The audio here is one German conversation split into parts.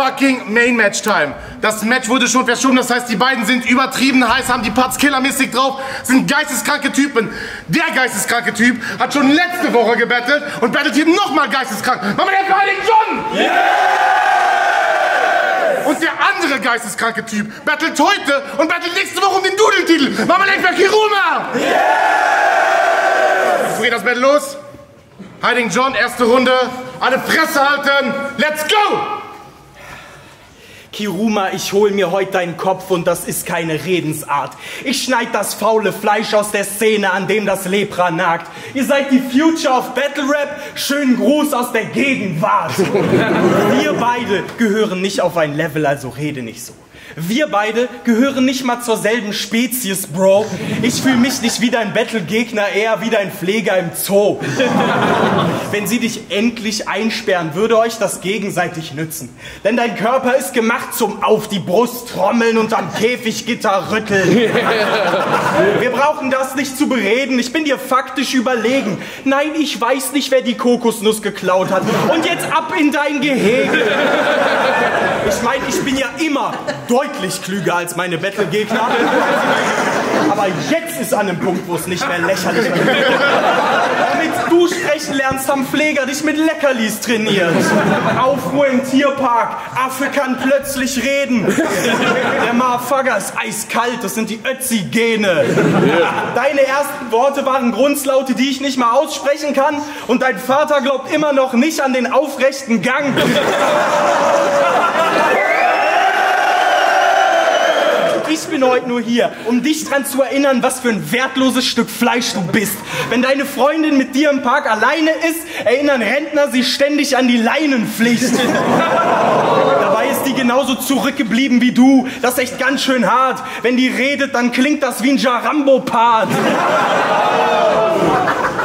fucking Main Match Time. Das Match wurde schon verschoben, das heißt, die beiden sind übertrieben heiß, haben die Parts killermäßig drauf, sind geisteskranke Typen. Der geisteskranke Typ hat schon letzte Woche gebettelt und bettelt hier nochmal geisteskrank. Machen wir jetzt Hiding John! Yes! Und der andere geisteskranke Typ bettelt heute und bettelt nächste Woche um den Dudeltitel. Machen wir jetzt Kiruma! Yes! So geht das Battle los. Hiding John, erste Runde. Alle Fresse halten. Let's go! Kiruma, ich hol mir heute deinen Kopf und das ist keine Redensart. Ich schneid das faule Fleisch aus der Szene, an dem das Lepra nagt. Ihr seid die Future of Battle Rap. Schönen Gruß aus der Gegenwart. Wir beide gehören nicht auf ein Level, also rede nicht so. Wir beide gehören nicht mal zur selben Spezies, Bro. Ich fühle mich nicht wie dein Battle-Gegner, eher wie dein Pfleger im Zoo. Wenn sie dich endlich einsperren, würde euch das gegenseitig nützen. Denn dein Körper ist gemacht zum auf die Brust trommeln und am Käfiggitter rütteln. Wir brauchen das nicht zu bereden, ich bin dir faktisch überlegen. Nein, ich weiß nicht, wer die Kokosnuss geklaut hat. Und jetzt ab in dein Gehege. Ich meine, ich bin ja immer deutlich klüger als meine Battle-Gegner. Aber jetzt ist an einem Punkt, wo es nicht mehr lächerlich wird. Damit du sprechen lernst, haben Pfleger dich mit Leckerlis trainiert. Aufruhr im Tierpark. Affe kann plötzlich reden. Der Motherfucker ist eiskalt. Das sind die Ötzi-Gene. Deine ersten Worte waren Grunzlaute, die ich nicht mal aussprechen kann. Und dein Vater glaubt immer noch nicht an den aufrechten Gang. Ich bin heute nur hier, um dich daran zu erinnern, was für ein wertloses Stück Fleisch du bist. Wenn deine Freundin mit dir im Park alleine ist, erinnern Rentner sie ständig an die Leinenpflicht. Dabei ist die genauso zurückgeblieben wie du. Das ist echt ganz schön hart. Wenn die redet, dann klingt das wie ein Jarambo-Part.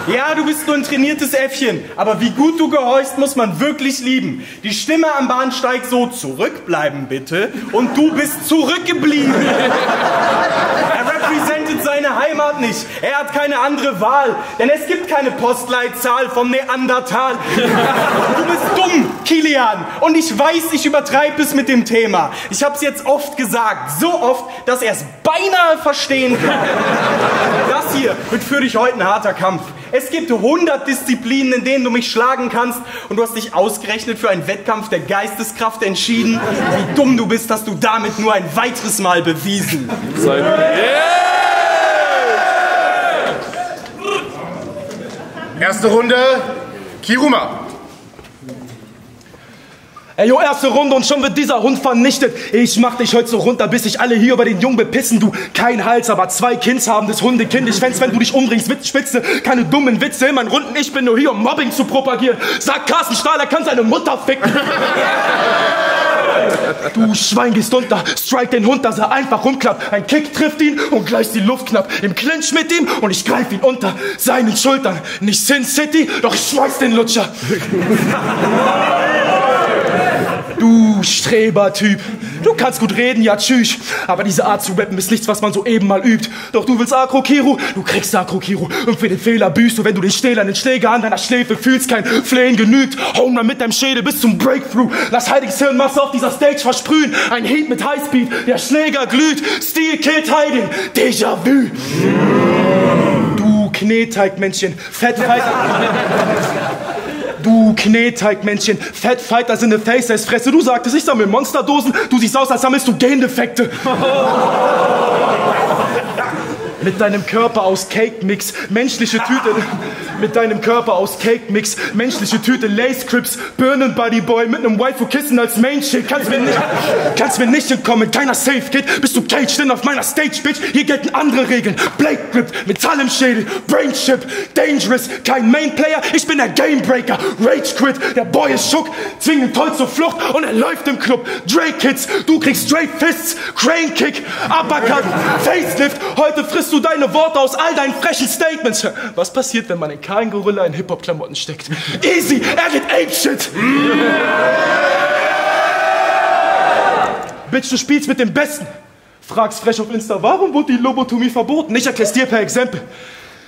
Ja, du bist nur ein trainiertes Äffchen, aber wie gut du gehorchst, muss man wirklich lieben. Die Stimme am Bahnsteig so, zurückbleiben bitte, und du bist zurückgeblieben. Er repräsentiert seine Heimat nicht, er hat keine andere Wahl, denn es gibt keine Postleitzahl vom Neandertal. Du bist dumm, Kilian, und ich weiß, ich übertreibe es mit dem Thema. Ich hab's jetzt oft gesagt, so oft, dass er es beinahe verstehen kann. Das hier wird für dich heute ein harter Kampf. Es gibt 100 Disziplinen, in denen du mich schlagen kannst und du hast dich ausgerechnet für einen Wettkampf der Geisteskraft entschieden. Wie dumm du bist, hast du damit nur ein weiteres Mal bewiesen. Erste Runde, Kiruma. Ey, jo, erste Runde und schon wird dieser Hund vernichtet. Ich mach dich heute so runter, bis sich alle hier über den Jungen bepissen. Du, kein Hals, aber zwei Kinds haben das Hundekind. Ich fänd's, wenn du dich umbringst, Witzspitze. Keine dummen Witze in meinen Runden. Ich bin nur hier, um Mobbing zu propagieren. Sagt Carsten Stahl, er kann seine Mutter ficken. Du Schwein, gehst unter, strike den Hund, dass er einfach rumklappt. Ein Kick trifft ihn und gleich die Luft knapp. Im Clinch mit ihm und ich greif ihn unter seinen Schultern. Nicht Sin City, doch ich schmeiß den Lutscher. Du Strebertyp, du kannst gut reden, ja tschüss. Aber diese Art zu rappen ist nichts, was man so eben mal übt. Doch du willst Akro-Kiro, du kriegst Akro-Kiro. Und für den Fehler büßt du, wenn du den Stählern den Schläger an deiner Schläfe fühlst. Kein Flehen genügt, Home Run mit deinem Schädel bis zum Breakthrough. Lass Hidings Hirnmasse auf dieser Stage versprühen. Ein Hit mit Highspeed, der Schläger glüht. Steel killt Hiding, Déjà-vu. Du Kneteigmännchen, Fettfighter. Du Kneteigmännchen, Fettfighter sind eine Face-Ass-Fresse. Du sagtest, ich sammle Monsterdosen. Du siehst aus, als sammelst du Gendefekte. Mit deinem Körper aus Cake-Mix, menschliche Tüte. Mit deinem Körper aus Cake-Mix, menschliche Tüte, Lace-Crips, Birnen-Buddy-Boy mit einem Waifu-Kissen als Main-Shit. Kannst mir nicht entkommen, keiner Safe-Kid. Bist du caged in auf meiner Stage-Bitch? Hier gelten andere Regeln. Blade-Grip, Metall im Schädel, Brain-Chip, Dangerous, kein Main-Player. Ich bin der Game-Breaker, Rage-Quit. Der Boy ist schock, zwingend toll zur Flucht und er läuft im Club. Drake-Hits, du kriegst Straight-Fists, Crane-Kick, Uppercut, Facelift. Heute frisst du deine Worte aus all deinen frechen Statements. Was passiert, wenn man einen kahlen Gorilla in Hip-Hop-Klamotten steckt? Easy, er geht Ape-Shit. Bitch, du spielst mit dem Besten. Fragst frech auf Insta, warum wurde die Lobotomie verboten? Ich erklär's dir per Exempel.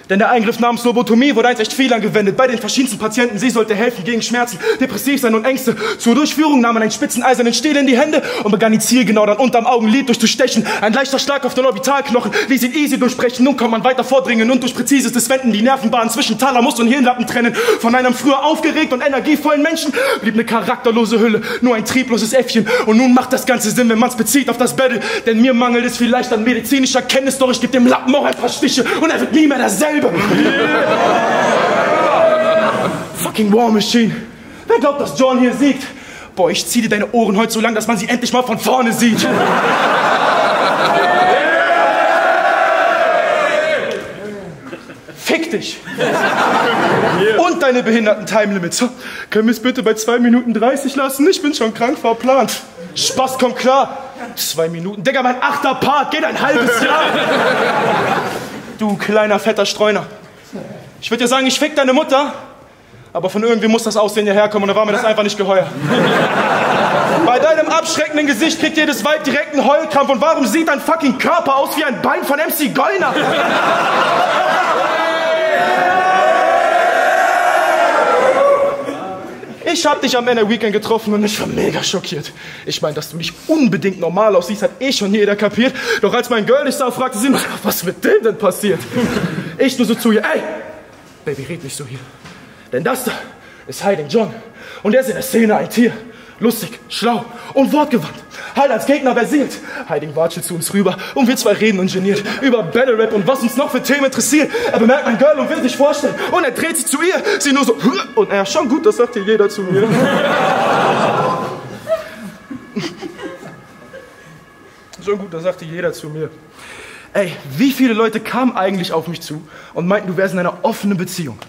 Denn der Eingriff namens Lobotomie wurde einst echt viel angewendet bei den verschiedensten Patienten. Sie sollte helfen gegen Schmerzen, depressiv sein und Ängste. Zur Durchführung nahm man einen spitzen eisernen Stiel in die Hände und begann ihn zielgenau dann unterm Augenlid durchzustechen. Ein leichter Schlag auf den Orbitalknochen ließ ihn easy durchbrechen. Nun kann man weiter vordringen und durch präzisestes Wenden die Nervenbahnen zwischen Thalamus und Hirnlappen trennen. Von einem früher aufgeregt und energievollen Menschen blieb eine charakterlose Hülle, nur ein triebloses Äffchen. Und nun macht das Ganze Sinn, wenn man es bezieht auf das Battle. Denn mir mangelt es vielleicht an medizinischer Kenntnis, doch ich gebe dem Lappen auch ein paar Stiche und er wird nie mehr derselbe. Fucking War Machine. Wer glaubt, dass John hier siegt? Boah, ich zieh dir deine Ohren heute so lang, dass man sie endlich mal von vorne sieht. Fick dich! Und deine behinderten Time Limits. Können wir es bitte bei 2 Minuten 30 lassen? Ich bin schon krank verplant. Spaß, kommt klar. 2 Minuten. Digga, mein 8. Part geht ein halbes Jahr. Du kleiner, fetter Streuner. Ich würde dir sagen, ich fick deine Mutter. Aber von irgendwie muss das Aussehen hierher kommen und da war mir das einfach nicht geheuer. Bei deinem abschreckenden Gesicht kriegt jedes Weib direkt einen Heulkrampf. Und warum sieht dein fucking Körper aus wie ein Bein von MC Gollner? Ich hab dich am Ende Weekend getroffen und ich war mega schockiert. Ich meine, dass du nicht unbedingt normal aussiehst, hat eh schon jeder kapiert. Doch als mein Girl dich sah, fragte sie, was mit dem denn passiert? Ich nur so zu ihr, ey, Baby, red nicht so hier. Denn das da ist Hiding John. Und er ist in der Szene ein Tier. Lustig, schlau und wortgewandt. Halt als Gegner versiert. Hiding watschelt zu uns rüber und wir zwei reden und geniert über Battle Rap und was uns noch für Themen interessiert. Er bemerkt mein Girl und will sich vorstellen und er dreht sich zu ihr. Sie nur so, und er, schon gut, das sagt hier jeder zu mir. Schon gut, das sagt hier jeder zu mir. Ey, wie viele Leute kamen eigentlich auf mich zu und meinten, du wärst in einer offenen Beziehung?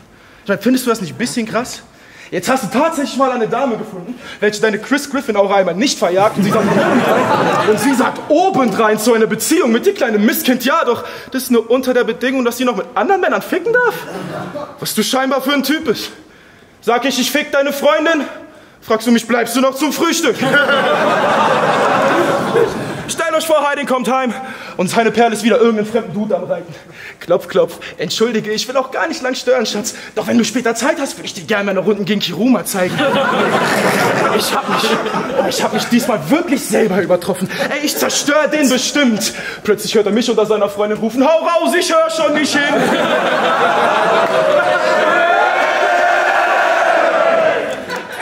Ich meine, findest du das nicht ein bisschen krass? Jetzt hast du tatsächlich mal eine Dame gefunden, welche deine Chris Griffin-Aura einmal nicht verjagt und sie sagt obendrein, zu einer Beziehung mit dir, kleine Mistkind, ja, doch das ist nur unter der Bedingung, dass sie noch mit anderen Männern ficken darf? Was du scheinbar für ein Typ bist. Sag ich, ich fick deine Freundin, fragst du mich, bleibst du noch zum Frühstück? Stellt euch vor, Hiding kommt heim und seine Perle ist wieder irgendeinen fremden Dude am Reiten. Klopf, klopf, entschuldige, ich will auch gar nicht lang stören, Schatz. Doch wenn du später Zeit hast, würde ich dir gerne meine Runden gegen Kiruma zeigen. Ich hab mich diesmal wirklich selber übertroffen. Ey, ich zerstöre den bestimmt. Plötzlich hört er mich unter seiner Freundin rufen, hau raus, ich hör schon nicht hin.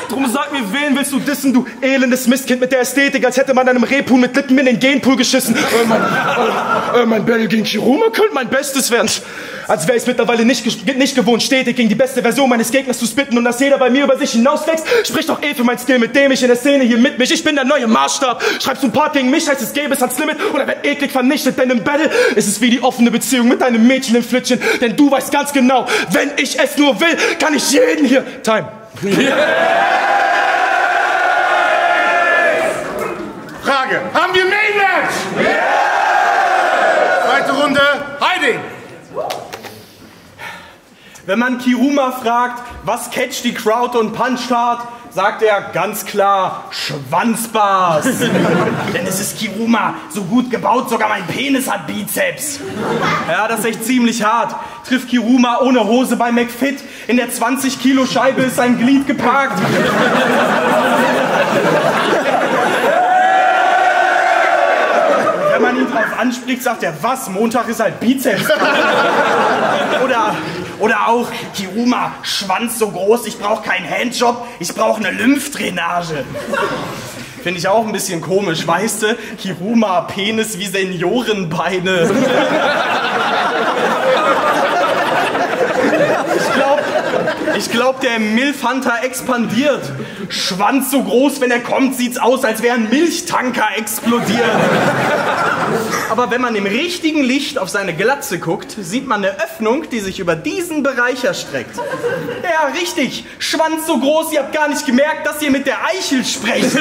Drum sag mir, wen willst du dissen, du elendes Mistkind mit der Ästhetik, als hätte man einem Rehpuhn mit Lippen in den Genpool geschissen. Mein Battle gegen Kiruma könnte mein Bestes werden. Als wäre ich mittlerweile nicht gewohnt, stetig gegen die beste Version meines Gegners zu spitten und dass jeder bei mir über sich hinauswächst, spricht doch eh für mein Skill, mit dem ich in der Szene hier mitmisch. Ich bin der neue Maßstab. Schreibst du ein Part gegen mich, heißt es gäbe es ans Limit oder werd eklig vernichtet, denn im Battle ist es wie die offene Beziehung mit einem Mädchen im Flittchen, denn du weißt ganz genau, wenn ich es nur will, kann ich jeden hier... Time. Frage, haben wir Mainland? Zweite Runde, Hiding. Wenn man Kiruma fragt, was catcht die Crowd und puncht hart, sagt er ganz klar, Schwanzbars. Denn es ist Kiruma, so gut gebaut, sogar mein Penis hat Bizeps. Ja, das ist echt ziemlich hart. Trifft Kiruma ohne Hose bei McFit, in der 20 Kilo Scheibe ist sein Glied geparkt. Wenn man ihn drauf anspricht, sagt er, was, Montag ist halt Bizeps. Oder auch, Kiruma, Schwanz so groß, ich brauche keinen Handjob, ich brauche eine Lymphdrainage. Finde ich auch ein bisschen komisch, weißt du? Kiruma, Penis wie Seniorenbeine. Ich glaub, der Milfhunter expandiert. Schwanz so groß, wenn er kommt, sieht's aus, als wäre ein Milchtanker explodiert. Aber wenn man im richtigen Licht auf seine Glatze guckt, sieht man eine Öffnung, die sich über diesen Bereich erstreckt. Ja, richtig. Schwanz so groß, ihr habt gar nicht gemerkt, dass ihr mit der Eichel sprecht.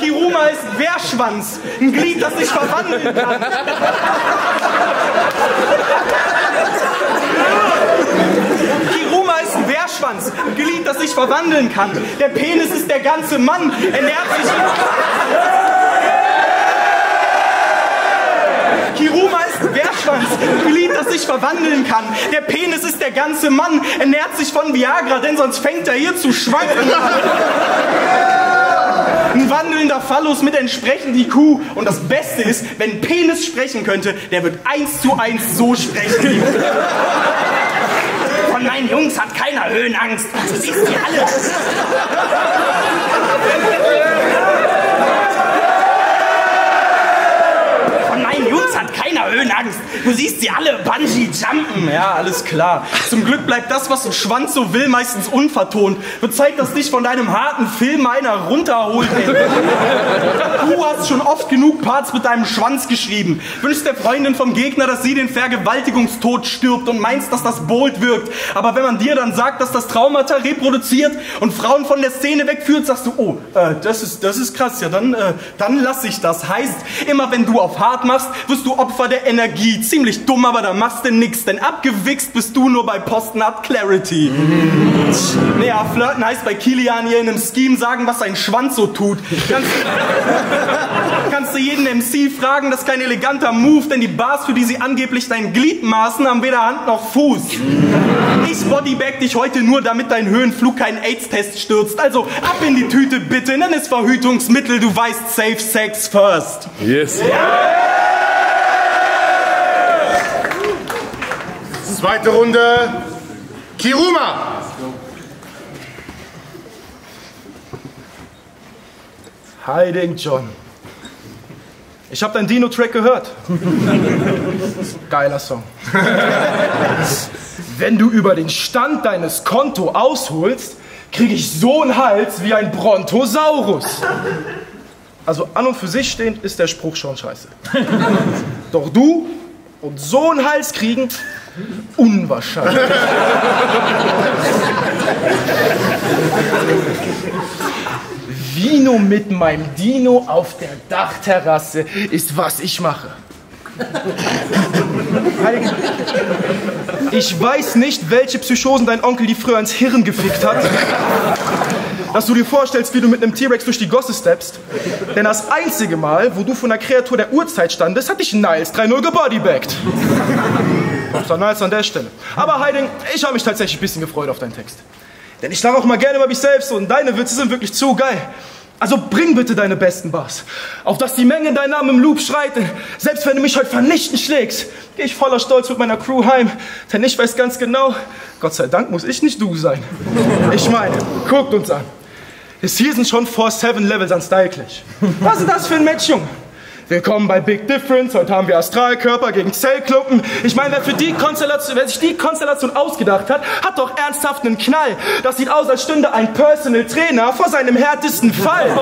Kiruma ist Wehrschwanz. Ein Glied, das sich verwandeln kann. Kiruma ist ein Wehrschwanz. Ein Glied, das sich verwandeln kann. Der Penis ist der ganze Mann. Er nervt sich... Kiruma ist ein Querschwanzglied, das sich verwandeln kann. Der Penis ist der ganze Mann, ernährt sich von Viagra, denn sonst fängt er hier zu schwanken. Ein wandelnder Phallus mit entsprechend IQ. Und das Beste ist, wenn Penis sprechen könnte, der wird 1:1 so sprechen. Von meinen Jungs hat keiner Höhenangst. Du siehst die alle. Du siehst sie alle Bungee-Jumpen. Ja, alles klar. Zum Glück bleibt das, was ein Schwanz so will, meistens unvertont. Bezeigt das nicht von deinem harten Film einer runterholt. Du hast schon oft genug Parts mit deinem Schwanz geschrieben. Wünschst der Freundin vom Gegner, dass sie den Vergewaltigungstod stirbt und meinst, dass das bold wirkt. Aber wenn man dir dann sagt, dass das Traumata reproduziert und Frauen von der Szene wegführt, sagst du, oh, das ist krass. Ja, dann lass ich das. Heißt, immer wenn du auf hart machst, wirst du Opfer der Energie. Ziemlich dumm, aber da machst du nix, denn abgewichst bist du nur bei Postnut Clarity. Naja, flirten heißt bei Kilian hier in einem Scheme sagen, was sein Schwanz so tut. Kannst du jeden MC fragen, das ist kein eleganter Move, denn die Bars, für die sie angeblich dein Glied maßen, haben weder Hand noch Fuß. Ich bodybag dich heute nur, damit dein Höhenflug keinen AIDS-Test stürzt. Also ab in die Tüte bitte, nenn es Verhütungsmittel, du weißt, safe sex first. Yes. Yeah. Zweite Runde, Kiruma. Hiding John. Ich habe deinen Dino-Track gehört. Geiler Song. Wenn du über den Stand deines Konto ausholst, kriege ich so einen Hals wie ein Brontosaurus. Also an und für sich stehend ist der Spruch schon scheiße. Doch du und so einen Hals kriegen... unwahrscheinlich. Vino mit meinem Dino auf der Dachterrasse ist, was ich mache. Ich weiß nicht, welche Psychosen dein Onkel die früher ins Hirn gefickt hat, dass du dir vorstellst, wie du mit einem T-Rex durch die Gosse steppst. Denn das einzige Mal, wo du von einer Kreatur der Urzeit standest, hat dich Niles 3:0 gebodybaggt. Niles an der Stelle. Aber Hiding, ich habe mich tatsächlich ein bisschen gefreut auf deinen Text. Denn ich lache auch mal gerne über mich selbst und deine Witze sind wirklich zu geil. Also bring bitte deine besten Bars, auf dass die Menge deinen Namen im Loop schreit. Selbst wenn du mich heute vernichten schlägst, gehe ich voller Stolz mit meiner Crew heim. Denn ich weiß ganz genau, Gott sei Dank muss ich nicht du sein. Ich meine, guckt uns an. Es hier sind schon 4-7 Levels an Style-Clash. Was ist das für ein Match, Junge? Willkommen bei Big Difference, heute haben wir Astralkörper gegen Zellklumpen. Ich meine, wer sich die Konstellation ausgedacht hat, hat doch ernsthaft einen Knall. Das sieht aus, als stünde ein Personal Trainer vor seinem härtesten Fall.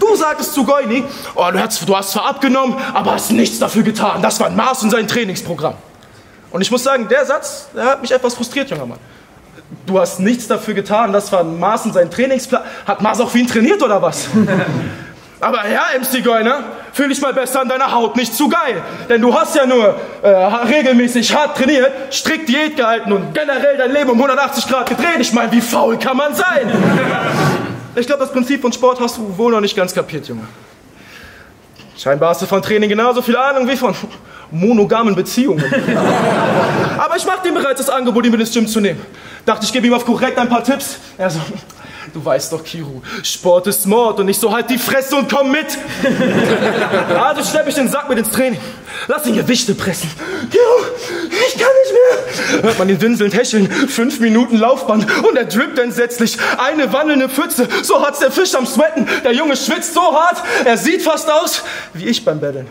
Du sagtest zu Goini, oh, du hast zwar abgenommen, aber hast nichts dafür getan. Das war Maaßen und sein Trainingsprogramm. Und ich muss sagen, der Satz, der hat mich etwas frustriert, junger Mann. Du hast nichts dafür getan, das war Maaßen sein Trainingsplan. Hat Maaß auch für ihn trainiert, oder was? Aber ja, MC Gollner, fühl dich mal besser an deiner Haut, nicht zu geil. Denn du hast ja nur regelmäßig hart trainiert, strikt Diät gehalten und generell dein Leben um 180 Grad gedreht. Ich meine, wie faul kann man sein? Ich glaube, das Prinzip von Sport hast du wohl noch nicht ganz kapiert, Junge. Scheinbar hast du von Training genauso viel Ahnung wie von monogamen Beziehungen. Aber ich mach dir bereits das Angebot, ihn mit ins Gym zu nehmen. Dachte, ich gebe ihm auf korrekt ein paar Tipps. Er so, du weißt doch, Kiru, Sport ist Mord und nicht so, halt die Fresse und komm mit. Also schlepp ich den Sack mit ins Training. Lass ihn Gewichte pressen. Kiru, ich kann nicht mehr. Hört man ihn winselnd hecheln. 5 Minuten Laufband und er drippt entsetzlich. Eine wandelnde Pfütze, so hat's der Fisch am Sweaten. Der Junge schwitzt so hart, er sieht fast aus wie ich beim Betteln.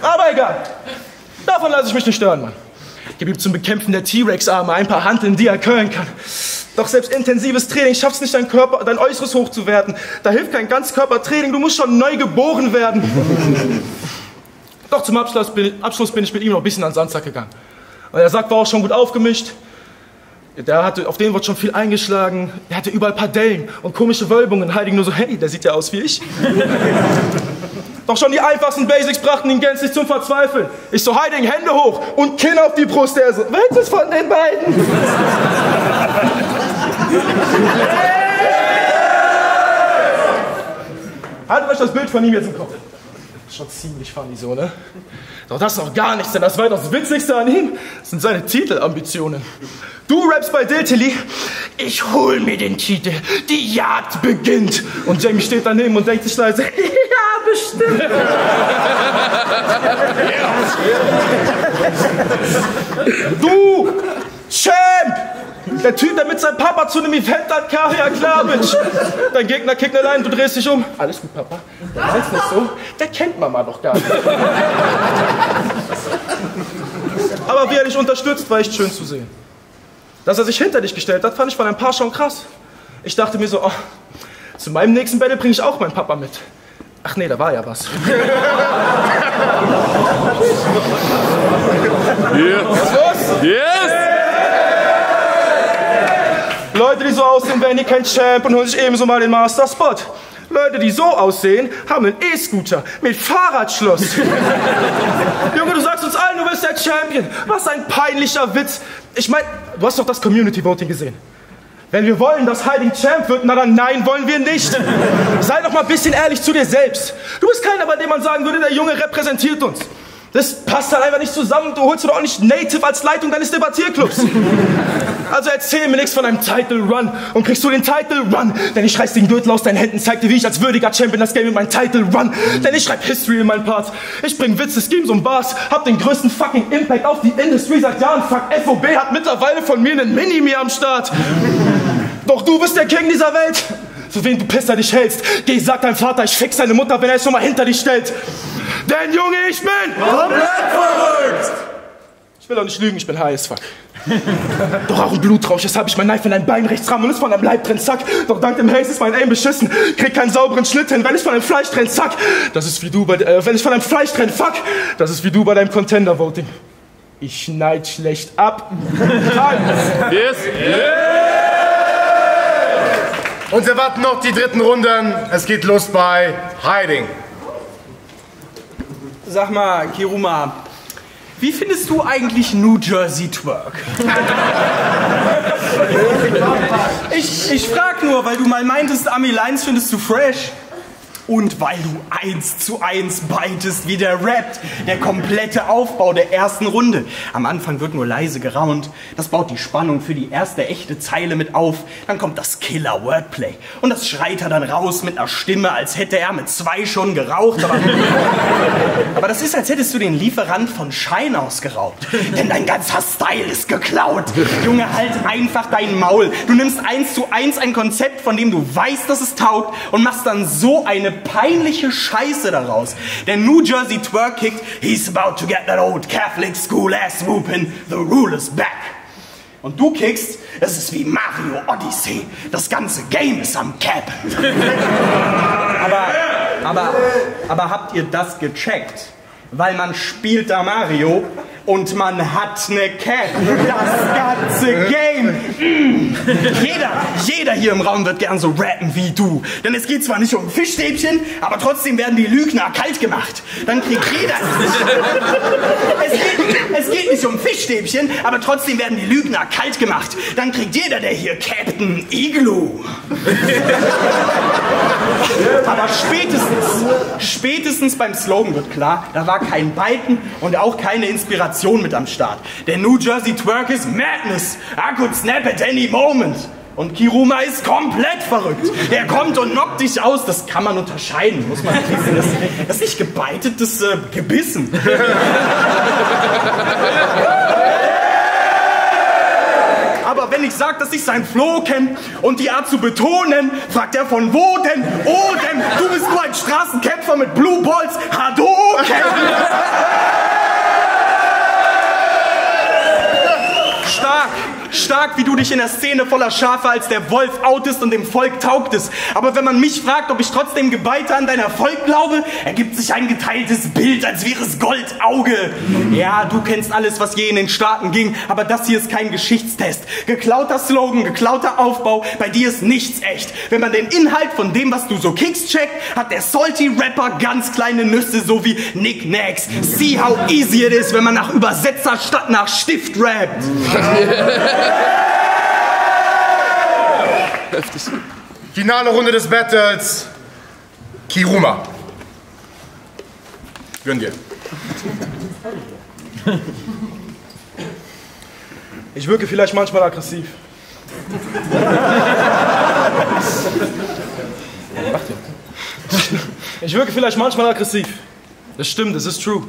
Aber egal, davon lasse ich mich nicht stören, Mann. Gib ihm zum Bekämpfen der T-Rex-Arme ein paar Hanteln, die er curlen kann. Doch selbst intensives Training schafft es nicht, dein Äußeres hochzuwerten. Da hilft kein Ganzkörpertraining, du musst schon neu geboren werden. Doch zum Abschluss bin ich mit ihm noch ein bisschen an den Sandsack gegangen. Und der Sack war auch schon gut aufgemischt. Auf den wurde schon viel eingeschlagen. Der hatte überall Padellen und komische Wölbungen. Hiding nur so, hey, der sieht ja aus wie ich. Doch schon die einfachsten Basics brachten ihn gänzlich zum Verzweifeln. Ich so, Hiding, Hände hoch und Kinn auf die Brust. Er so, welches von den beiden? Hey! Haltet euch das Bild von ihm jetzt im Kopf. Schon ziemlich funny so, ne? Doch das ist auch gar nichts, denn das war das Witzigste an ihm, das sind seine Titelambitionen. Du rappst bei Diltily, ich hol mir den Titel, die Jagd beginnt. Und Jamie steht daneben und denkt sich leise, ja, bestimmt. Du, Champ, der Typ, der mit seinem Papa zu einem Event hat, Karia Klavic. Dein Gegner kickt allein, du drehst dich um. Alles gut, Papa. Der heißt nicht so, der kennt Mama doch gar nicht. Aber wie er dich unterstützt, war echt schön zu sehen. Dass er sich hinter dich gestellt hat, fand ich von ein paar schon krass. Ich dachte mir so, oh, zu meinem nächsten Battle bringe ich auch meinen Papa mit. Ach nee, da war ja was. Yeah. Was ist los? Yes! Yeah. Leute, die so aussehen, werden hier kein Champ und holen sich ebenso mal den Master-Spot. Leute, die so aussehen, haben einen E-Scooter mit Fahrradschloss. Junge, du sagst uns allen, du bist der Champion. Was ein peinlicher Witz. Ich meine, du hast doch das Community Voting gesehen. Wenn wir wollen, dass Hiding Champ wird, na dann nein, wollen wir nicht. Sei doch mal ein bisschen ehrlich zu dir selbst. Du bist keiner, bei dem man sagen würde, der Junge repräsentiert uns. Das passt halt einfach nicht zusammen. Du holst doch auch nicht Native als Leitung deines Debattierclubs. Also erzähl mir nichts von einem Title Run und kriegst du den Title Run. Denn ich reiß den Gürtel aus deinen Händen, zeig dir, wie ich als würdiger Champion das Game mit meinem Title Run. Denn ich schreib History in meinen Parts. Ich bring Witze, Schemes und Bars. Hab den größten fucking Impact auf die Industry seit Jahren. Fuck, FOB hat mittlerweile von mir einen Mini-Me am Start. Doch du bist der King dieser Welt. Für wen du Pisser dich hältst. Geh, sag deinem Vater, ich fix deine Mutter, wenn er es schon mal hinter dich stellt. Denn Junge, ich bin komplett verrückt! Ich will doch nicht lügen, ich bin high as fuck. Doch auch ein Blutrausch, jetzt hab ich mein Knife in dein Bein rechts ram und ist von deinem Leib drin, zack. Doch dank dem Haze ist mein Aim beschissen. Krieg keinen sauberen Schnitt hin, wenn ich von deinem Fleisch trenn, zack. Das ist wie du bei, wenn ich von deinem Fleisch trenn, fuck. Das ist wie du bei deinem Contender-Voting. Ich schneid schlecht ab. Yes. Yeah. Und wir warten noch die dritten Runden. Es geht los bei Hiding. Sag mal, Kiruma, wie findest du eigentlich New Jersey Twerk? Ich frag nur, weil du mal meintest, Ami Lines findest du fresh. Und weil du 1:1 beitest, wie der rappt. Der komplette Aufbau der ersten Runde. Am Anfang wird nur leise geraunt. Das baut die Spannung für die erste echte Zeile mit auf. Dann kommt das Killer-Wordplay. Und das schreit er dann raus mit einer Stimme, als hätte er mit 2 schon geraucht. Aber das ist, als hättest du den Lieferant von Schein aus geraubt. Denn dein ganzer Style ist geklaut. Junge, halt einfach dein Maul. Du nimmst 1:1 ein Konzept, von dem du weißt, dass es taugt. Und machst dann so eine peinliche Scheiße daraus. Der New Jersey Twerk kickt, he's about to get that old Catholic school ass whoopin', the rule is back. Und du kickst, es ist wie Mario Odyssey. Das ganze Game ist am Cap. aber habt ihr das gecheckt? Weil man spielt da Mario und man hat eine Cap. Das ganze Game. Jeder hier im Raum wird gern so rappen wie du. Denn es geht zwar nicht um Fischstäbchen, aber trotzdem werden die Lügner kalt gemacht. Dann kriegt jeder... Es geht nicht um Fischstäbchen, aber trotzdem werden die Lügner kalt gemacht. Dann kriegt jeder, der hier Captain Igloo. Aber spätestens beim Slogan wird klar, da war kein Biten und auch keine Inspiration mit am Start. Der New Jersey Twerk ist Madness. I could snap at any moment. Und Kiruma ist komplett verrückt. Der kommt und knockt dich aus. Das kann man unterscheiden, muss man wissen. Das ist nicht gebeitet, das ist gebissen. Aber wenn ich sage, dass ich sein Flow kenne und die Art zu betonen, fragt er von wo denn? Oh denn, du bist nur ein Straßenkämpfer mit Blue Balls. Hadouken! Stark, wie du dich in der Szene voller Schafe als der Wolf outest und dem Volk taugtest. Aber wenn man mich fragt, ob ich trotzdem gebeiter an deinen Erfolg glaube, ergibt sich ein geteiltes Bild, als wäre es Goldauge. Ja, du kennst alles, was je in den Staaten ging, aber das hier ist kein Geschichtstest. Geklauter Slogan, geklauter Aufbau, bei dir ist nichts echt. Wenn man den Inhalt von dem, was du so kickst, checkt, hat der Salty Rapper ganz kleine Nüsse, so wie Nicknacks. See how easy it is, wenn man nach Übersetzer statt nach Stift rappt. Finale Runde des Battles. Kiruma. Gönn dir. Ich wirke vielleicht manchmal aggressiv. Das stimmt, es ist true.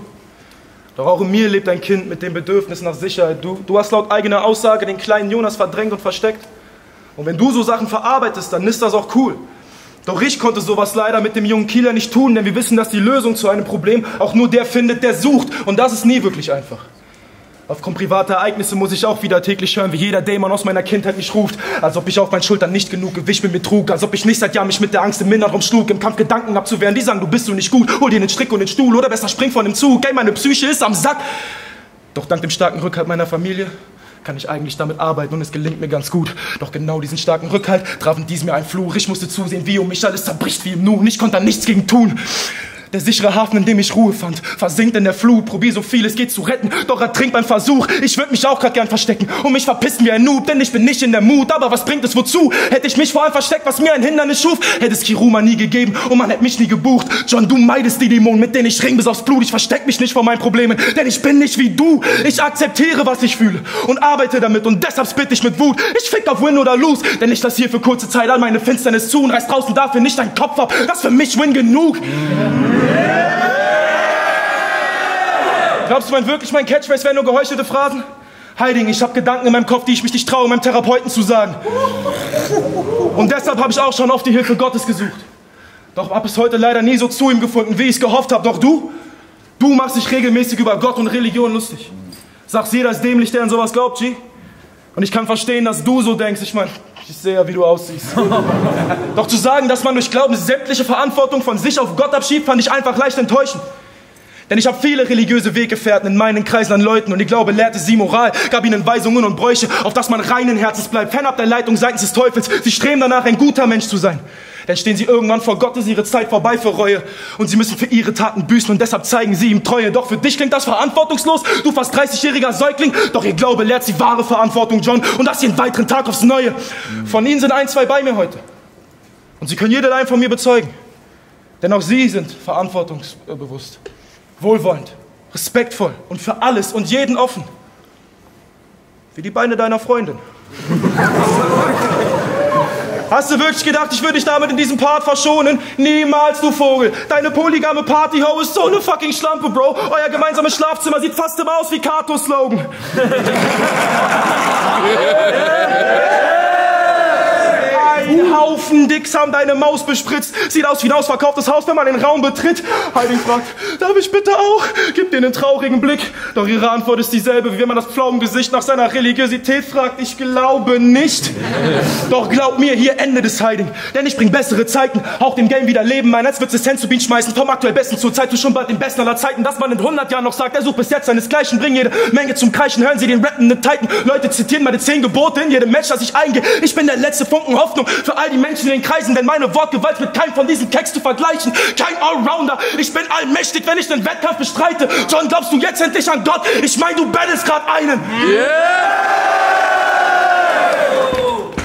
Doch auch in mir lebt ein Kind mit dem Bedürfnis nach Sicherheit. Du hast laut eigener Aussage den kleinen Jonas verdrängt und versteckt. Und wenn du so Sachen verarbeitest, dann ist das auch cool. Doch ich konnte sowas leider mit dem jungen Kieler nicht tun, denn wir wissen, dass die Lösung zu einem Problem auch nur der findet, der sucht. Und das ist nie wirklich einfach. Aufgrund privater Ereignisse muss ich auch wieder täglich hören, wie jeder Dämon aus meiner Kindheit mich ruft. Als ob ich auf meinen Schultern nicht genug Gewicht mit mir trug. Als ob ich nicht seit Jahren mich mit der Angst im Innern rumschlug. Im Kampf Gedanken abzuwehren, die sagen, du bist so nicht gut. Hol dir den Strick und den Stuhl oder besser spring von dem Zug. Ey, meine Psyche ist am Sack. Doch dank dem starken Rückhalt meiner Familie kann ich eigentlich damit arbeiten und es gelingt mir ganz gut. Doch genau diesen starken Rückhalt trafen dies mir ein Fluch. Ich musste zusehen, wie um mich alles zerbricht wie im Nu. Ich konnte da nichts gegen tun. Der sichere Hafen, in dem ich Ruhe fand, versinkt in der Flut. Probier so viel es geht zu retten, doch ertrinkt mein Versuch. Ich würde mich auch grad gern verstecken und mich verpissen wie ein Noob, denn ich bin nicht in der Mut. Aber was bringt es wozu? Hätte ich mich vor allem versteckt, was mir ein Hindernis schuf, hätte es Kiruma nie gegeben und man hätte mich nie gebucht. John, du meidest die Dämonen, mit denen ich ring bis aufs Blut. Ich versteck mich nicht vor meinen Problemen, denn ich bin nicht wie du. Ich akzeptiere, was ich fühle und arbeite damit und deshalb spit ich mit Wut. Ich fick auf Win oder Lose, denn ich lass hier für kurze Zeit all meine Finsternis zu und reiß draußen dafür nicht deinen Kopf ab. Das ist für mich Win genug. Glaubst du wirklich, mein Catchphrase wären nur geheuchelte Phrasen? Hiding, ich hab Gedanken in meinem Kopf, die ich mich nicht traue, meinem Therapeuten zu sagen. Und deshalb habe ich auch schon oft die Hilfe Gottes gesucht. Doch hab es heute leider nie so zu ihm gefunden, wie ich es gehofft habe. Doch du machst dich regelmäßig über Gott und Religion lustig. Sagst, jeder ist dämlich, der an sowas glaubt, G. Und ich kann verstehen, dass du so denkst. Ich meine, ich sehe ja, wie du aussiehst. Doch zu sagen, dass man durch Glauben sämtliche Verantwortung von sich auf Gott abschiebt, fand ich einfach leicht enttäuschend. Denn ich habe viele religiöse Weggefährten in meinen Kreisen an Leuten und ich glaube, lehrte sie Moral, gab ihnen Weisungen und Bräuche, auf dass man reinen Herzens bleibt, fernab der Leitung seitens des Teufels. Sie streben danach, ein guter Mensch zu sein. Dann stehen sie irgendwann vor Gott, ist ihre Zeit vorbei für Reue. Und sie müssen für ihre Taten büßen und deshalb zeigen sie ihm Treue. Doch für dich klingt das verantwortungslos, du fast 30-jähriger Säugling. Doch ihr Glaube lehrt sie wahre Verantwortung, John, und das jeden weiteren Tag aufs Neue. Von ihnen sind ein, zwei bei mir heute. Und sie können jeden einen von mir bezeugen. Denn auch sie sind verantwortungsbewusst, wohlwollend, respektvoll und für alles und jeden offen. Wie die Beine deiner Freundin. Hast du wirklich gedacht, ich würde dich damit in diesem Part verschonen? Niemals, du Vogel. Deine polygame Partyho ist so eine fucking Schlampe, Bro. Euer gemeinsames Schlafzimmer sieht fast immer aus wie Katos Slogan. Ein Haufen Dicks haben deine Maus bespritzt. Sieht aus wie ein ausverkauftes Haus, wenn man den Raum betritt. Hiding fragt, darf ich bitte auch? Gib dir einen traurigen Blick. Doch ihre Antwort ist dieselbe, wie wenn man das Pflaumengesicht nach seiner Religiosität fragt. Ich glaube nicht. Doch glaub mir, hier Ende des Hiding. Denn ich bring bessere Zeiten. Auch dem Game wieder Leben. Mein Herz wird Essenz zu Bean schmeißen. Vom aktuell Besten zur Zeit, du schon bald den Besten aller Zeiten. Dass man in 100 Jahren noch sagt, er sucht bis jetzt seinesgleichen. Bring jede Menge zum Kreischen. Hören Sie den rappenden Titan. Leute zitieren meine 10 Gebote in jedem Match, das ich eingehe. Ich bin der letzte Funken Hoffnung für all die Menschen in den Kreisen, denn meine Wortgewalt mit keinem von diesen Keks zu vergleichen. Kein Allrounder, ich bin allmächtig, wenn ich den Wettkampf bestreite. John, glaubst du jetzt endlich an Gott? Ich meine, du battlest gerade einen. Yeah!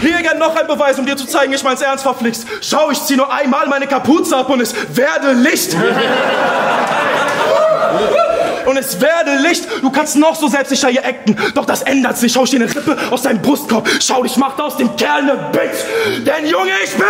Hier gern noch ein Beweis, um dir zu zeigen, ich mein's ernst verflixt. Schau, ich zieh nur einmal meine Kapuze ab und es werde Licht. Und es werde Licht. Du kannst noch so selbstsicher hier acten. Doch das ändert sich. Schau dir eine Rippe aus deinem Brustkorb. Schau dich, macht aus dem Kerl eine Bitch. Denn Junge, ich bin...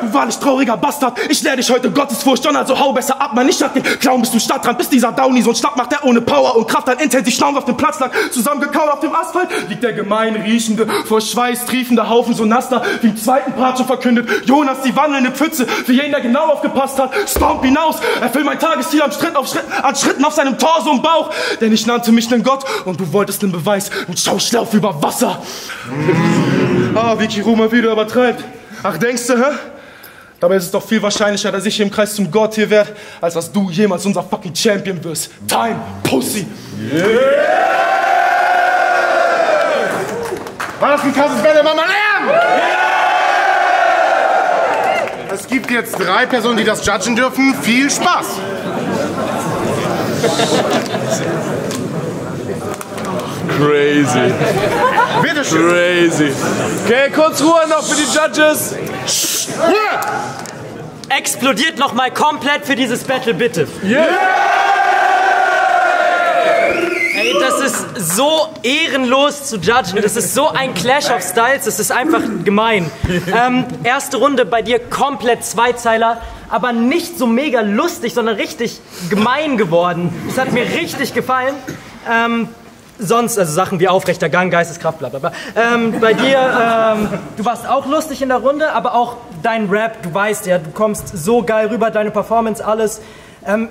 Du war nicht trauriger Bastard. Ich lehre dich heute Gottesfurcht. John, also hau besser ab, man. Nicht nach dem Clown bist du Stadtrand. Bist dieser Downy. So ein Schnapp macht der ohne Power und Kraft. Dann intensiv schnaubend auf dem Platz lag. Zusammengekaut auf dem Asphalt liegt der gemein riechende, vor Schweiß triefende Haufen. So nass da, wie im zweiten Part schon verkündet. Jonas, die wandelnde Pfütze. Für jeden, der genau aufgepasst hat. Stomp hinaus. Erfüll mein Tagesziel am Schritt auf Schritt. An Schritten auf seinem Torso und Bauch, denn ich nannte mich nen Gott und du wolltest nen Beweis und Schauschlauf über Wasser. Wie Kiruma wieder übertreibt. Ach, denkst du, hä? Dabei ist es doch viel wahrscheinlicher, dass ich hier im Kreis zum Gott hier werd, als dass du jemals unser fucking Champion wirst. Time, Pussy. Yeah. War das ein krasses Battle, Mama? Yeah. Es gibt jetzt 3 Personen, die das judgen dürfen. Viel Spaß. Crazy. Bitte schön. Crazy. Okay, kurz Ruhe noch für die Judges. Ruhe! Explodiert nochmal komplett für dieses Battle, bitte. Yeah! Ey, das ist so ehrenlos zu judgen. Das ist so ein Clash of Styles. Das ist einfach gemein. Erste Runde bei dir komplett Zweizeiler, aber nicht so mega lustig, sondern richtig gemein geworden. Das hat mir richtig gefallen. Sonst, also Sachen wie aufrechter Gang, Geisteskraft, bla bla bla. Bei dir, du warst auch lustig in der Runde, aber auch dein Rap, du weißt ja, du kommst so geil rüber, deine Performance, alles.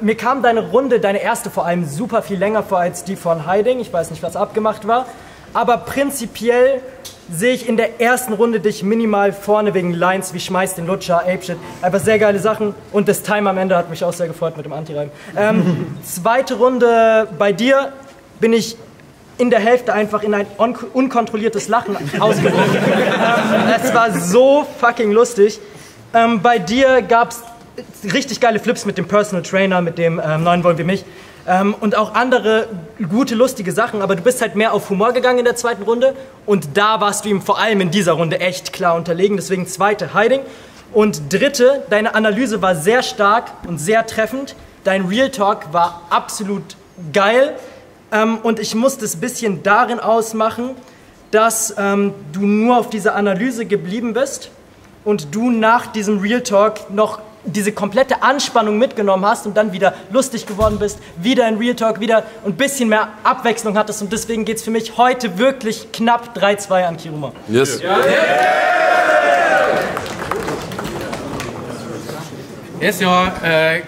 Mir kam deine Runde, deine erste vor allem, super viel länger vor als die von Hiding. Ich weiß nicht, was abgemacht war. Aber prinzipiell sehe ich in der ersten Runde dich minimal vorne wegen Lines wie Schmeiß den Lutscher, Apeshit. Einfach sehr geile Sachen. Und das Time am Ende hat mich auch sehr gefreut mit dem Anti-Reim. Zweite Runde bei dir bin ich in der Hälfte einfach in ein unkontrolliertes Lachen ausgebrochen. Es war so fucking lustig. Bei dir gab es richtig geile Flips mit dem Personal Trainer, mit dem neuen Wollen wir mich. Und auch andere gute, lustige Sachen, aber du bist halt mehr auf Humor gegangen in der zweiten Runde und da warst du ihm vor allem in dieser Runde echt klar unterlegen, deswegen zweite Hiding. Und dritte, deine Analyse war sehr stark und sehr treffend. Dein Real Talk war absolut geil. Und ich muss das bisschen darin ausmachen, dass du nur auf diese Analyse geblieben bist und du nach diesem Real Talk noch diese komplette Anspannung mitgenommen hast und dann wieder lustig geworden bist, wieder in Real Talk, wieder ein bisschen mehr Abwechslung hattest. Und deswegen geht es für mich heute wirklich knapp 3-2 an Kiruma. Yes. Ja. Yes, ja,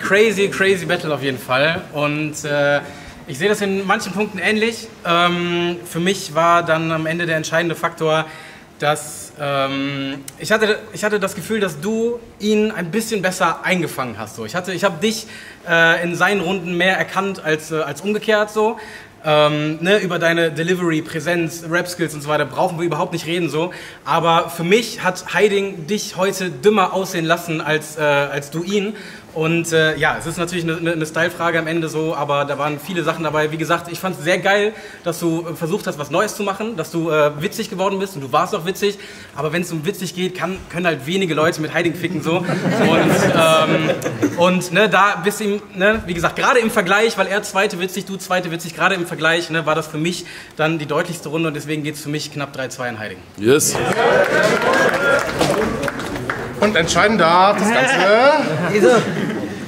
crazy, crazy Battle auf jeden Fall. Und ich sehe das in manchen Punkten ähnlich. Für mich war dann am Ende der entscheidende Faktor, dass ich hatte das Gefühl, dass du ihn ein bisschen besser eingefangen hast. So. Ich habe dich in seinen Runden mehr erkannt als umgekehrt. So. Ne, über deine Delivery, Präsenz, Rap-Skills und so weiter brauchen wir überhaupt nicht reden. So. Aber für mich hat Hiding dich heute dümmer aussehen lassen als du ihn. Und ja, es ist natürlich eine Style-Frage am Ende so, aber da waren viele Sachen dabei. Wie gesagt, ich fand es sehr geil, dass du versucht hast, was Neues zu machen, dass du witzig geworden bist und du warst auch witzig. Aber wenn es um witzig geht, können halt wenige Leute mit Hiding ficken so. Und ne, da bist du ihm, ne, wie gesagt, gerade im Vergleich, weil er zweite witzig, du zweite witzig, gerade im Vergleich ne, war das für mich dann die deutlichste Runde und deswegen geht es für mich knapp 3-2 an Hiding. Yes. Und entscheidend da das Ganze.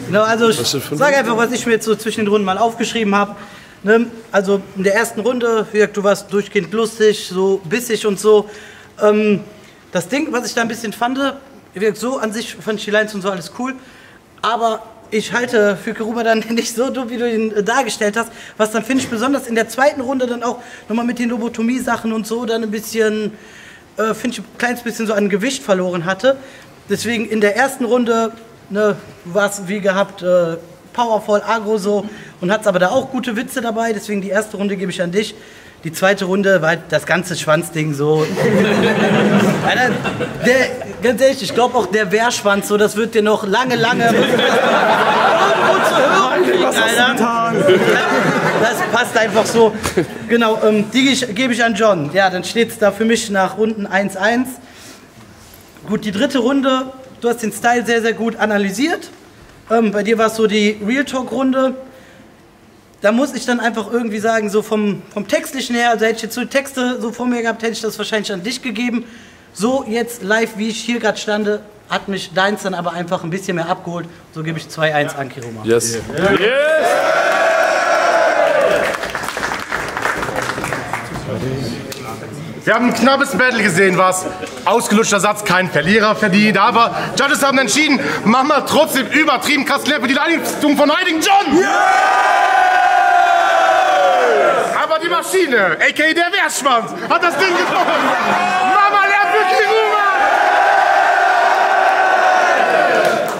Genau, also ich sage einfach, was ich mir jetzt so zwischen den Runden mal aufgeschrieben habe. Ne? Also in der ersten Runde, wie gesagt, du warst durchgehend lustig, so bissig und so. Das Ding, was ich da ein bisschen fand, wie gesagt, so an sich fand ich die Lines und so alles cool, aber ich halte für Kiruma dann nicht so dumm, wie du ihn dargestellt hast, was dann finde ich besonders in der zweiten Runde dann auch nochmal mit den Lobotomie-Sachen und so dann ein bisschen, finde ich, ein kleines bisschen so an Gewicht verloren hatte. Deswegen in der ersten Runde ne, war es wie gehabt powerful, aggro so und hat es aber da auch gute Witze dabei. Deswegen die erste Runde gebe ich an dich. Die zweite Runde war das ganze Schwanzding so. Alter, ganz ehrlich, ich glaube auch der Wehrschwanz so, das wird dir noch lange irgendwo zu hören. Das passt einfach so. Genau, die gebe ich an John. Ja, dann steht es da für mich nach Runden 1-1. Gut, die dritte Runde, du hast den Style sehr, sehr gut analysiert. Bei dir war es so die Real Talk-Runde. Da muss ich dann einfach irgendwie sagen, so vom Textlichen her, also hätte ich jetzt so Texte so vor mir gehabt, hätte ich das wahrscheinlich an dich gegeben. So jetzt live, wie ich hier gerade stande, hat mich deins dann aber einfach ein bisschen mehr abgeholt. So gebe ich 2-1 ja an Kiruma. Yes. Yeah. Yes. Wir haben ein knappes Battle gesehen, was ausgelutschter Satz, kein Verlierer verdient, aber Judges haben entschieden, mach mal trotzdem übertrieben krass Clap für die Einrichtung von Hiding John! Yeah! Aber die Maschine, a.k.a. der Wehrschwanz, hat das Ding getroffen! Mama lernt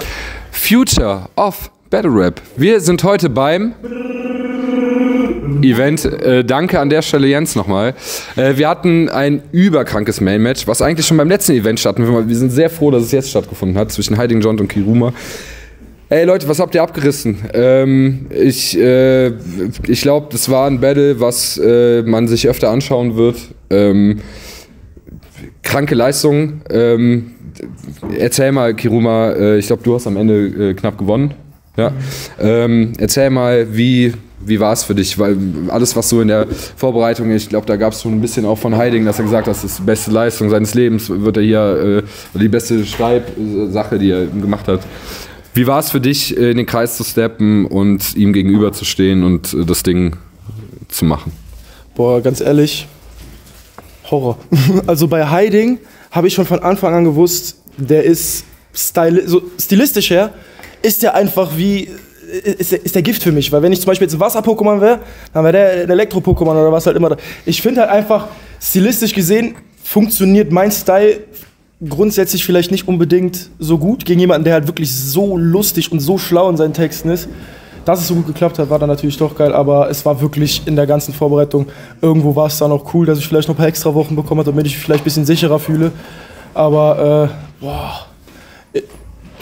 für Kiruma! Future of Battle Rap. Wir sind heute beim Event. Danke an der Stelle Jens nochmal. Wir hatten ein überkrankes Main-Match, was eigentlich schon beim letzten Event stattgefunden hat. Wir sind sehr froh, dass es jetzt stattgefunden hat, zwischen Hiding John und Kiruma. Ey Leute, was habt ihr abgerissen? Ich glaube, das war ein Battle, was man sich öfter anschauen wird. kranke Leistung. Erzähl mal, Kiruma, ich glaube, du hast am Ende knapp gewonnen. Ja. Mhm. Erzähl mal, wie war es für dich? Weil alles, was so in der Vorbereitung, ich glaube, da gab es schon ein bisschen auch von Hiding, dass er gesagt hat, das ist die beste Leistung seines Lebens, wird er hier die beste Schreibsache, die er gemacht hat. Wie war es für dich, in den Kreis zu steppen und ihm gegenüber zu stehen und das Ding zu machen? Boah, ganz ehrlich, Horror. Also bei Hiding habe ich schon von Anfang an gewusst, der ist stilistisch her, ist der einfach wie... Ist der Gift für mich, weil wenn ich zum Beispiel jetzt ein Wasser-Pokémon wäre, dann wäre der ein Elektro-Pokémon oder was halt immer. Ich finde halt einfach, stilistisch gesehen, funktioniert mein Style grundsätzlich vielleicht nicht unbedingt so gut gegen jemanden, der halt wirklich so lustig und so schlau in seinen Texten ist. Dass es so gut geklappt hat, war dann natürlich doch geil, aber es war wirklich in der ganzen Vorbereitung, irgendwo war es dann auch cool, dass ich vielleicht noch ein paar extra Wochen bekommen habe, damit ich mich vielleicht ein bisschen sicherer fühle. Aber, boah.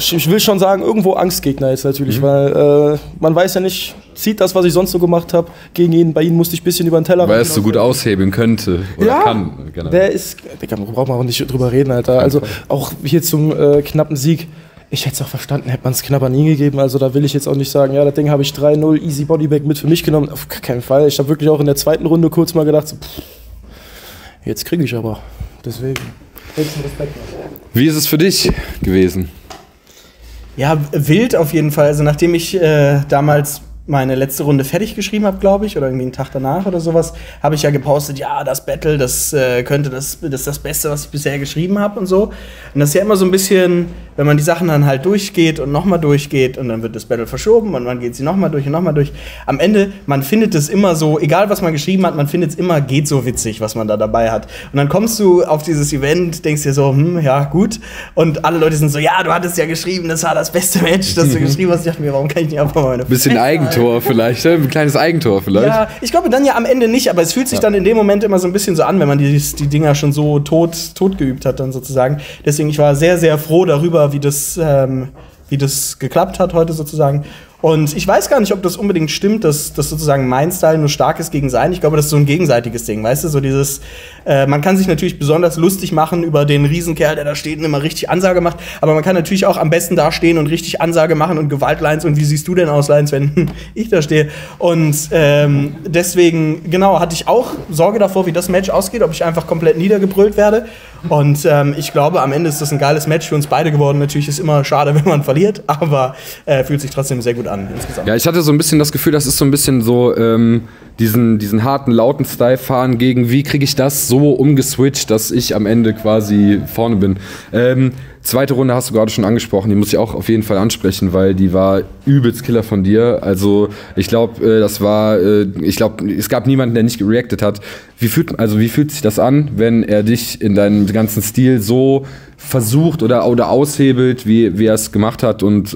Ich will schon sagen, irgendwo Angstgegner jetzt natürlich, weil man weiß ja nicht, zieht das, was ich sonst so gemacht habe, gegen ihn. Bei ihm musste ich ein bisschen über den Teller. Weil er es so gut aushebeln könnte oder ja, kann. Genau. Der ist, da braucht man auch nicht drüber reden, Alter. Also auch hier zum knappen Sieg, ich hätte es auch verstanden, hätte man es knapp an ihn gegeben. Also da will ich jetzt auch nicht sagen, ja, das Ding habe ich 3-0 easy Bodybag mit für mich genommen. Auf keinen Fall. Ich habe wirklich auch in der zweiten Runde kurz mal gedacht, so, pff, jetzt kriege ich aber. Deswegen. Wie ist es für dich gewesen? Ja, wild auf jeden Fall. Also nachdem ich damals meine letzte Runde fertig geschrieben habe, glaube ich, oder irgendwie einen Tag danach oder sowas, habe ich ja gepostet, ja, das Battle, das könnte das Beste, was ich bisher geschrieben habe und so. Und das ist ja immer so ein bisschen, wenn man die Sachen dann halt durchgeht und nochmal durchgeht und dann wird das Battle verschoben und man geht sie nochmal durch und nochmal durch. Am Ende, man findet es immer so, egal was man geschrieben hat, man findet es immer, geht so witzig, was man da dabei hat. Und dann kommst du auf dieses Event, denkst dir so, hm, ja, gut. Und alle Leute sind so, ja, du hattest ja geschrieben, das war das beste Match, das du geschrieben hast. Ich dachte mir, warum kann ich nicht einfach mal meine bisschen Eigentor vielleicht, ein kleines Eigentor vielleicht. Ja, ich glaube dann ja am Ende nicht, aber es fühlt sich dann in dem Moment immer so ein bisschen so an, wenn man die Dinger schon so tot geübt hat dann sozusagen. Deswegen, ich war sehr, sehr froh darüber, wie das geklappt hat heute sozusagen. Und ich weiß gar nicht, ob das unbedingt stimmt, dass sozusagen mein Style nur stark ist gegen sein. Ich glaube, das ist so ein gegenseitiges Ding, weißt du? So dieses, man kann sich natürlich besonders lustig machen über den Riesenkerl, der da steht und immer richtig Ansage macht. Aber man kann natürlich auch am besten dastehen und richtig Ansage machen und Gewaltlines und wie siehst du denn aus, Lines, wenn ich da stehe? Und deswegen, genau, hatte ich auch Sorge davor, wie das Match ausgeht, ob ich einfach komplett niedergebrüllt werde. Und ich glaube, am Ende ist das ein geiles Match für uns beide geworden. Natürlich ist immer schade, wenn man verliert, aber fühlt sich trotzdem sehr gut an, insgesamt. Ja, ich hatte so ein bisschen das Gefühl, das ist so ein bisschen so diesen harten, lauten Style fahren gegen, wie kriege ich das so umgeswitcht, dass ich am Ende quasi vorne bin. Zweite Runde hast du gerade schon angesprochen, die muss ich auch auf jeden Fall ansprechen, weil die war übelst Killer von dir. Also ich glaube, es gab niemanden, der nicht reacted hat. Wie fühlt sich das an, wenn er dich in deinem ganzen Stil so versucht oder aushebelt, wie er es gemacht hat? Und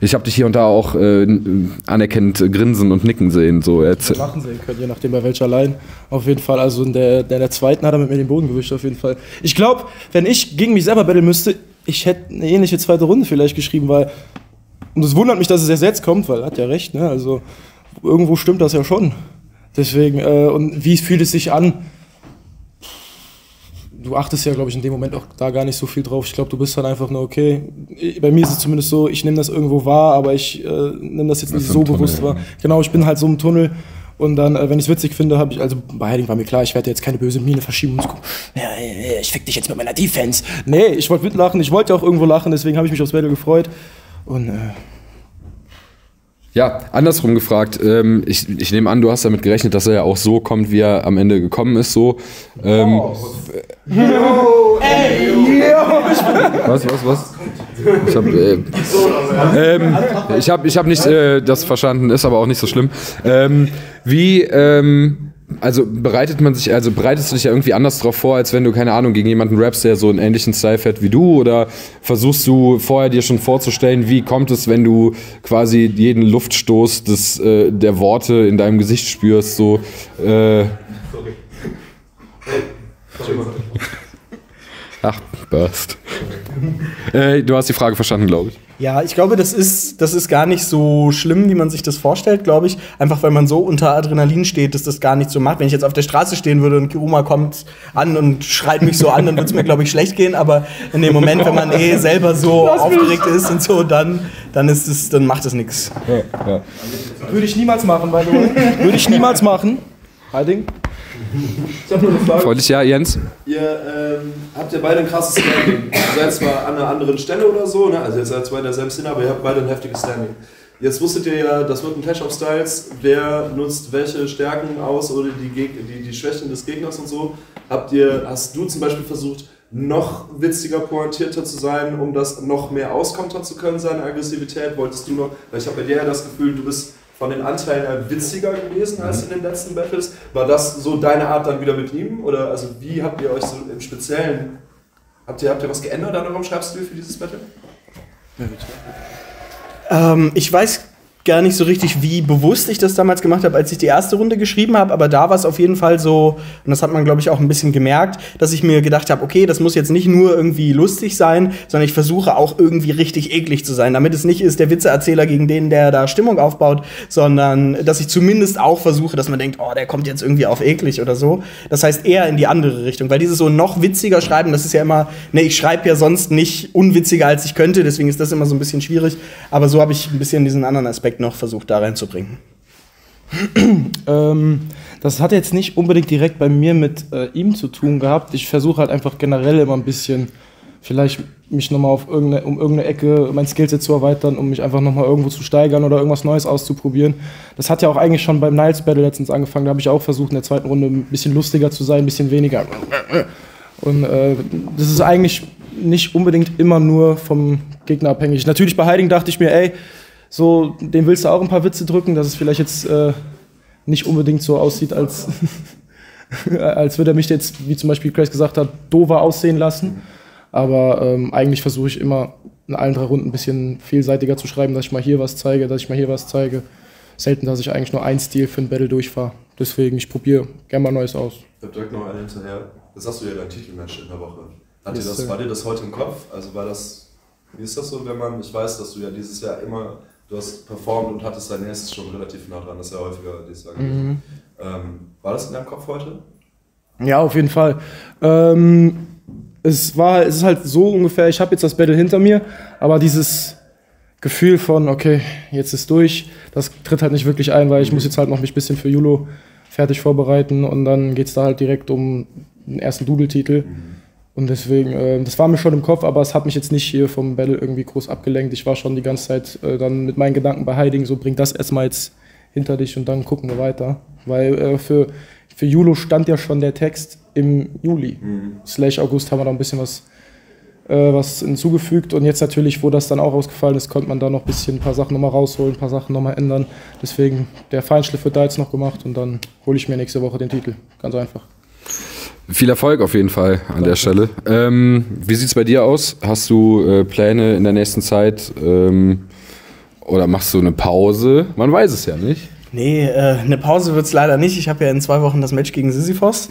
ich habe dich hier und da auch anerkennend grinsen und nicken sehen. So machen sehen können, je nachdem bei welcher Line. Auf jeden Fall, also in der zweiten hat er mit mir den Boden gewischt, auf jeden Fall. Ich glaube, wenn ich gegen mich selber battlen müsste, ich hätte eine ähnliche zweite Runde vielleicht geschrieben, weil, und es wundert mich, dass es erst jetzt kommt, weil er hat ja recht, ne? Also irgendwo stimmt das ja schon. Deswegen, und wie fühlt es sich an? Du achtest ja, glaube ich, in dem Moment auch da gar nicht so viel drauf. Ich glaube, du bist dann einfach nur, okay, bei mir ist es zumindest so, ich nehme das irgendwo wahr, aber ich nehme das jetzt nicht so bewusst wahr. Genau, ich bin halt so im Tunnel. Und dann, wenn ich es witzig finde, habe ich, also bei Hiding war mir klar, ich werde jetzt keine böse Miene verschieben und so, ja, ich fick dich jetzt mit meiner Defense. Nee, ich wollte mitlachen, ich wollte auch irgendwo lachen, deswegen habe ich mich aufs Battle gefreut. Und, ja, andersrum gefragt, ich nehme an, du hast damit gerechnet, dass er ja auch so kommt, wie er am Ende gekommen ist, so. Was? Ich hab nicht das verstanden, ist aber auch nicht so schlimm. Also bereitest du dich ja irgendwie anders drauf vor, als wenn du, keine Ahnung, gegen jemanden rappst, der so einen ähnlichen Style fährt wie du, oder versuchst du vorher dir schon vorzustellen, wie kommt es, wenn du quasi jeden Luftstoß der Worte in deinem Gesicht spürst, so, Sorry. Ach, Burst. Du hast die Frage verstanden, glaube ich. Ja, ich glaube, das ist gar nicht so schlimm, wie man sich das vorstellt, glaube ich. Einfach, weil man so unter Adrenalin steht, dass das gar nicht so macht. Wenn ich jetzt auf der Straße stehen würde und Kiruma kommt an und schreit mich so an, dann würde es mir, glaube ich, schlecht gehen. Aber in dem Moment, wenn man selber so aufgeregt ist und so, dann macht es nichts. Ja. Würde ich niemals machen, by the way. Würde ich niemals machen. Hiding? Ich habe nur eine Frage. Freundlich, ja, Jens? Ihr habt ja beide ein krasses Standing. Ihr seid zwar an einer anderen Stelle oder so, ne? Also ihr seid zwar in derselben Szene, aber ihr habt beide ein heftiges Standing. Jetzt wusstet ihr ja, das wird ein Clash of Styles, wer nutzt welche Stärken aus oder die Schwächen des Gegners und so. Hast du zum Beispiel versucht, noch witziger, pointierter zu sein, um das noch mehr auskontern zu können, seine Aggressivität? Wolltest du noch, weil ich habe bei dir ja das Gefühl, du bist von den Anteilen her witziger gewesen als in den letzten Battles. War das so deine Art dann wieder mit ihm? Oder also wie habt ihr euch so im Speziellen, habt ihr was geändert an eurem Schreibstil für dieses Battle? Ich weiß gar nicht so richtig, wie bewusst ich das damals gemacht habe, als ich die erste Runde geschrieben habe, aber da war es auf jeden Fall so, und das hat man, glaube ich, auch ein bisschen gemerkt, dass ich mir gedacht habe, okay, das muss jetzt nicht nur irgendwie lustig sein, sondern ich versuche auch irgendwie richtig eklig zu sein, damit es nicht ist, der Witzeerzähler gegen den, der da Stimmung aufbaut, sondern dass ich zumindest auch versuche, dass man denkt, oh, der kommt jetzt irgendwie auf eklig oder so. Das heißt eher in die andere Richtung, weil dieses so noch witziger Schreiben, das ist ja immer, ne, ich schreibe ja sonst nicht unwitziger, als ich könnte, deswegen ist das immer so ein bisschen schwierig, aber so habe ich ein bisschen diesen anderen Aspekt noch versucht, da reinzubringen. Das hat jetzt nicht unbedingt direkt bei mir mit ihm zu tun gehabt. Ich versuche halt einfach generell immer ein bisschen, vielleicht mich nochmal um irgendeine Ecke, mein Skillset zu erweitern, um mich einfach nochmal irgendwo zu steigern oder irgendwas Neues auszuprobieren. Das hat ja auch eigentlich schon beim Niles Battle letztens angefangen. Da habe ich auch versucht, in der zweiten Runde ein bisschen lustiger zu sein, ein bisschen weniger. Und das ist eigentlich nicht unbedingt immer nur vom Gegner abhängig. Natürlich bei Hiding dachte ich mir, ey, so, dem willst du auch ein paar Witze drücken, dass es vielleicht jetzt nicht unbedingt so aussieht, als, als würde er mich jetzt, wie zum Beispiel Grace gesagt hat, doofer aussehen lassen. Aber eigentlich versuche ich immer in allen drei Runden ein bisschen vielseitiger zu schreiben, dass ich mal hier was zeige, dass ich mal hier was zeige. Selten, dass ich eigentlich nur einen Stil für ein Battle durchfahre. Deswegen, ich probiere gerne mal Neues aus. Ich habe direkt noch einen hinterher. Das hast du ja dein Titelmatch in der Woche. War dir das heute im Kopf? Also war das, wie ist das so, wenn man, ich weiß, dass du ja dieses Jahr immer, du hast performt und hattest dein nächstes schon relativ nah dran, das ist ja häufiger dieses Jahr gewesen. War das in deinem Kopf heute? Ja, auf jeden Fall. Es ist halt so ungefähr, ich habe jetzt das Battle hinter mir, aber dieses Gefühl von, okay, jetzt ist durch, das tritt halt nicht wirklich ein, weil ich muss jetzt halt noch mich ein bisschen für Julo fertig vorbereiten und dann geht es da halt direkt um den ersten Doodle-Titel. Und deswegen, das war mir schon im Kopf, aber es hat mich jetzt nicht hier vom Battle irgendwie groß abgelenkt. Ich war schon die ganze Zeit dann mit meinen Gedanken bei Hiding, so bring das erstmal jetzt hinter dich und dann gucken wir weiter. Weil für Julo stand ja schon der Text im Juli. /August haben wir da ein bisschen was hinzugefügt und jetzt natürlich, wo das dann auch ausgefallen ist, konnte man da noch ein paar Sachen nochmal rausholen, ein paar Sachen nochmal ändern. Deswegen, der Feinschliff wird da jetzt noch gemacht und dann hole ich mir nächste Woche den Titel. Ganz einfach. Viel Erfolg auf jeden Fall an der Stelle. Wie sieht es bei dir aus? Hast du Pläne in der nächsten Zeit oder machst du eine Pause? Man weiß es ja nicht. Nee, eine Pause wird es leider nicht. Ich habe ja in 2 Wochen das Match gegen Sisyphos.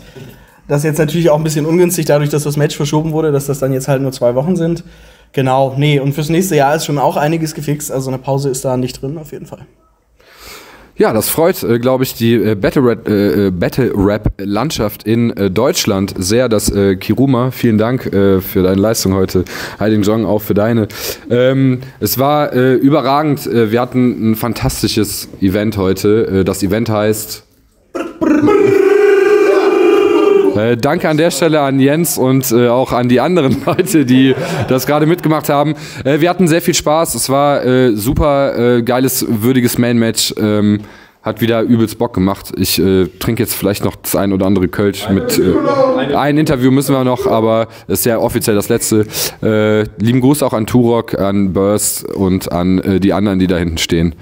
Das ist jetzt natürlich auch ein bisschen ungünstig, dadurch, dass das Match verschoben wurde, dass das dann jetzt halt nur 2 Wochen sind. Genau, nee, und fürs nächste Jahr ist schon auch einiges gefixt. Also eine Pause ist da nicht drin, auf jeden Fall. Ja, das freut, glaube ich, die Battle-Rap-Landschaft in Deutschland sehr, dass Kiruma, vielen Dank für deine Leistung heute, Hiding John auch für deine. Es war überragend, wir hatten ein fantastisches Event heute, das Event heißt... danke an der Stelle an Jens und auch an die anderen Leute, die das gerade mitgemacht haben. Wir hatten sehr viel Spaß. Es war super geiles, würdiges Main-Match. Hat wieder übelst Bock gemacht. Ich trinke jetzt vielleicht noch das ein oder andere Kölsch mit. Ein Interview müssen wir noch, aber ist ja offiziell das letzte. Lieben Gruß auch an Turok, an Burst und an die anderen, die da hinten stehen.